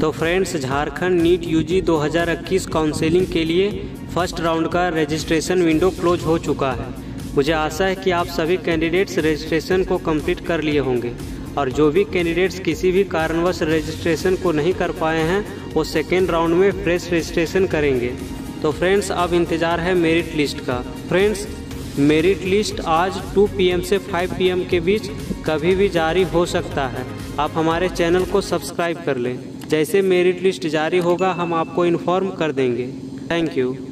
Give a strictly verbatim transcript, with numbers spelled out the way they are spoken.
तो friends, Jharkhand NEET UG दो हज़ार इक्कीस काउंसलिंग के लिए फर्स्ट राउंड का रजिस्ट्रेशन विंडो क्लोज हो चुका है। मुझे आशा है कि आप सभी कैंडिडेट्स रजिस्ट्रेशन को कंप्लीट कर लिए होंगे, और जो भी कैंडिडेट्स किसी भी कारणवश रजिस्ट्रेशन को नहीं कर पाए हैं वो सेकेंड राउंड में फ्रेश रजिस्ट्रेशन करेंगे। तो फ्रेंड्स, अब इंतज़ार है मेरिट लिस्ट का। फ्रेंड्स, मेरिट लिस्ट आज टू पी एम से फाइव पी एम के बीच कभी भी जारी हो सकता है। आप हमारे चैनल को सब्सक्राइब कर लें। जैसे मेरिट लिस्ट जारी होगा हम आपको इन्फॉर्म कर देंगे। Thank you.